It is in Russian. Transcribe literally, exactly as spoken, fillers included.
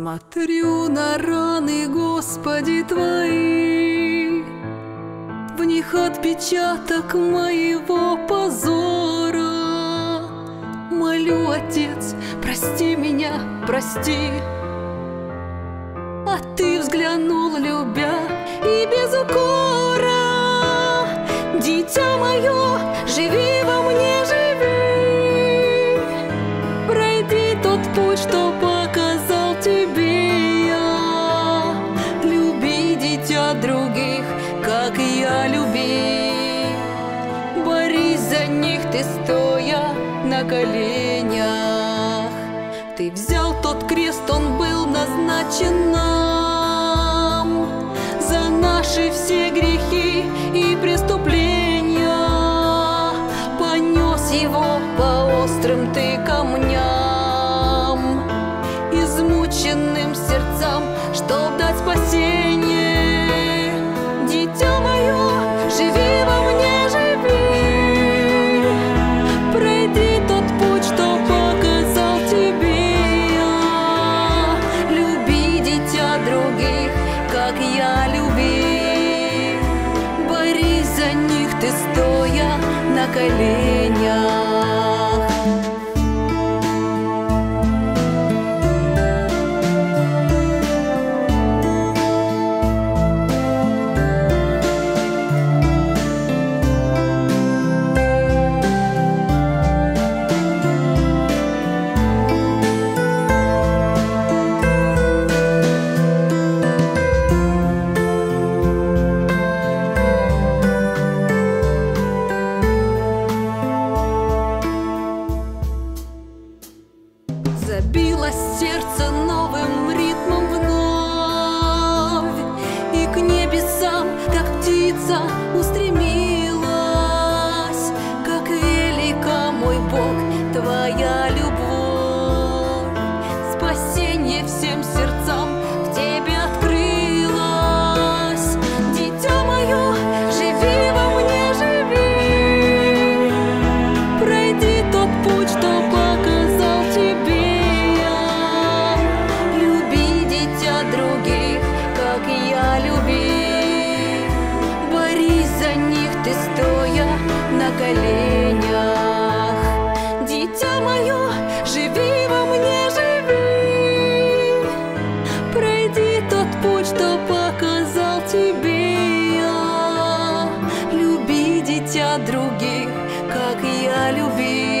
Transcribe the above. смотрю на раны, Господи, Твои, в них отпечаток моего позора. Молю, Отец, прости меня, прости. А Ты взглянул, любя, и без укора. Дитя мое, живи во мне, живи. Пройди тот путь, что показал тебе я. Люби, дитя, других, как я люби. Борись за них ты, стоя на коленях. Ты взял тот крест, он был назначен нам за наши все грехи и преступления. Понес его по острым ты камням, измученным сердцам, чтоб дать спасение. Дитя мое, живи во мне, живи. Ты стоя на коленях. Забилось сердце новым ритмом вновь, и к небесам, как птица, устремилась. Как велика, мой Бог, Твоя любовь, спасение всем сердцам в Тебе открылось. Дитя мое, живи во мне, живи. Пройди тот путь, что показал тебе. Ты стоя на коленях. Дитя мое, живи во мне, живи. Пройди тот путь, что показал тебе я. Люби, дитя, других, как я люби.